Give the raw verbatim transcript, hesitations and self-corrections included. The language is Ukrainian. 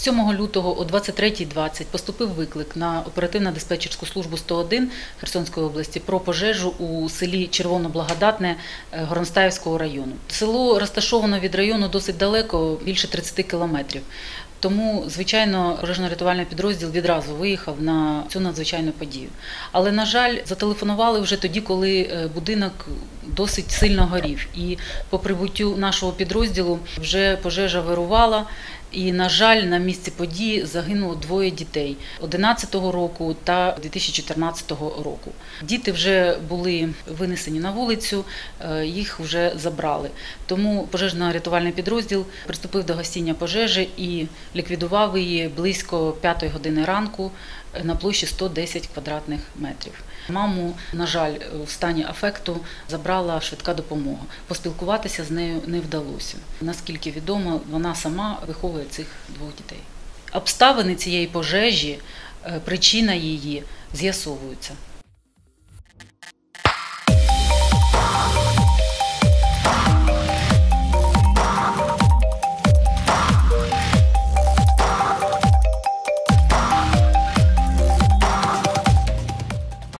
сьомого лютого о двадцять третій двадцять поступив виклик на оперативно-диспетчерську службу сто один Херсонської області про пожежу у селі Червоноблагодатне Горностаївського району. Село розташовано від району досить далеко, більше тридцяти кілометрів. Тому, звичайно, пожежно-рятувальний підрозділ відразу виїхав на цю надзвичайну подію. Але, на жаль, зателефонували вже тоді, коли будинок досить сильно горів. І по прибуттю нашого підрозділу вже пожежа вирувала. І, на жаль, на місці події загинуло двоє дітей – одинадцятого року та дві тисячі чотирнадцятого року. Діти вже були винесені на вулицю, їх вже забрали. Тому пожежно-рятувальний підрозділ приступив до гасіння пожежі і ліквідував її близько п'ятої години ранку на площі сто десять квадратних метрів. Маму, на жаль, в стані афекту забрала швидка допомога. Поспілкуватися з нею не вдалося. Наскільки відомо, вона сама виховує цих двох дітей. Обставини цієї пожежі, причина її з'ясовуються.